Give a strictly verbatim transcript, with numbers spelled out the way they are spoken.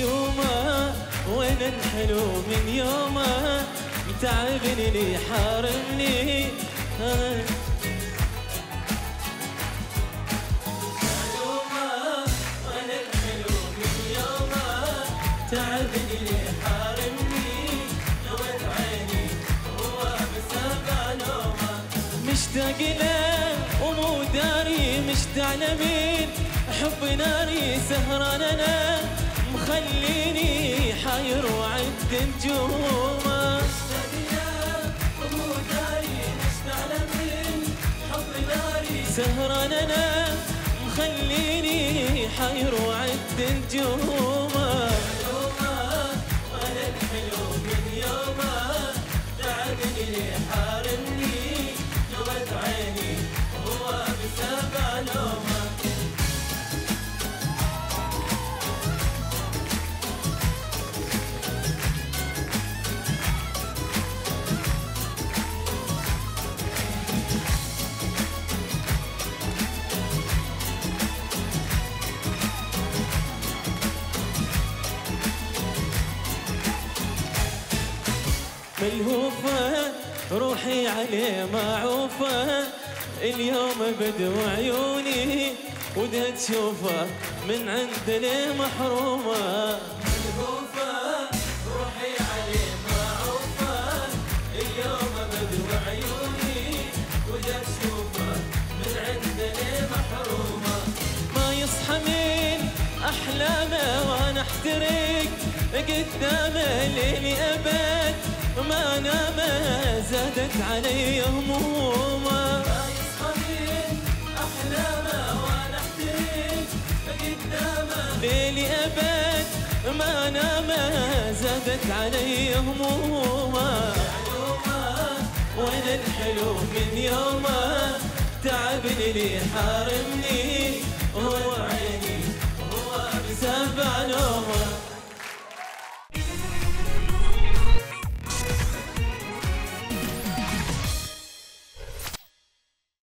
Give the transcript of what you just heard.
مظلومة، وين الحلو من يومه متعبني لي حارمني. مشتاق له ومو داري مشتاق لمين، حب ناري سهران انا مخليني حاير وعد نجومه. مشتاق له ومو داري مشتاق لمين، حب ناري سهران انا مخليني حاير وعد نجومه. يومه وانا الحلو من يومه تعبني لي حارمني، ملهوفة روحي عليه معوفة، اليوم بدو عيوني وده تشوفه من عندنا محرومة. ملهوفة روحي عليه معوفة، اليوم بدو عيوني وده تشوفه من عندنا محرومة. ما يصحى من أحلامه وأنا أحترق قدامه ليلي أبد، ما نامه زادت علي همومه. ما يصحى من أحلامه وأنا أحترق قدامه ليلي أبد، ما نامه زادت علي همومه. معلومه وين الحلو من يومه تعبني لي حارمني.